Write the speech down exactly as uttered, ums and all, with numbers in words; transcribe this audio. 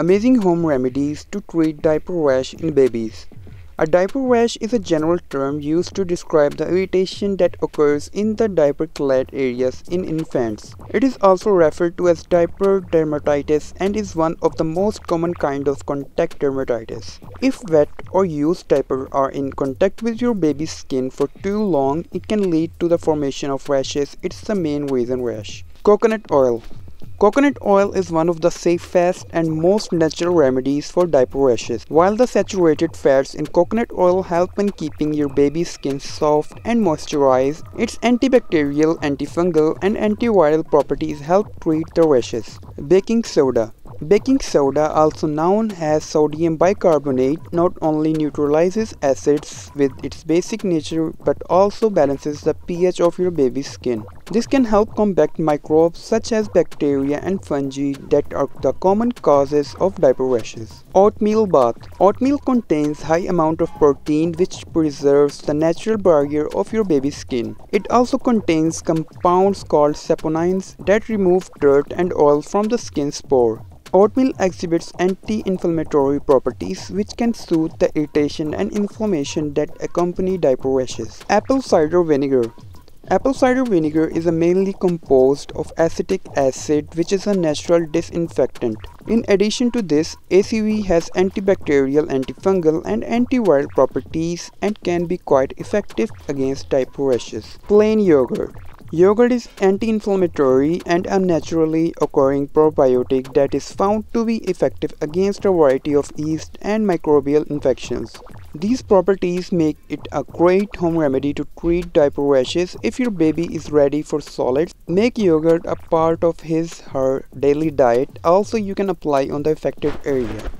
Amazing home remedies to treat diaper rash in babies. A diaper rash is a general term used to describe the irritation that occurs in the diaper-clad areas in infants. It is also referred to as diaper dermatitis and is one of the most common kind of contact dermatitis. If wet or used diapers are in contact with your baby's skin for too long, it can lead to the formation of rashes. It's the main reason rash. Coconut oil. Coconut oil is one of the safest and most natural remedies for diaper rashes. While the saturated fats in coconut oil help in keeping your baby's skin soft and moisturized, its antibacterial, antifungal, and antiviral properties help treat the rashes. Baking soda. Baking soda, also known as sodium bicarbonate, not only neutralizes acids with its basic nature but also balances the pH of your baby's skin. This can help combat microbes such as bacteria and fungi that are the common causes of diaper rashes. Oatmeal bath. Oatmeal contains high amount of protein which preserves the natural barrier of your baby's skin. It also contains compounds called saponins that remove dirt and oil from the skin pore. Oatmeal exhibits anti-inflammatory properties which can soothe the irritation and inflammation that accompany diaper rashes. Apple cider vinegar. Apple cider vinegar is mainly composed of acetic acid, which is a natural disinfectant. In addition to this, A C V has antibacterial, antifungal, and antiviral properties and can be quite effective against diaper rashes. Plain yogurt. Yogurt is anti-inflammatory and a naturally occurring probiotic that is found to be effective against a variety of yeast and microbial infections. These properties make it a great home remedy to treat diaper rashes. If your baby is ready for solids, make yogurt a part of his/her daily diet. Also, you can apply on the affected area.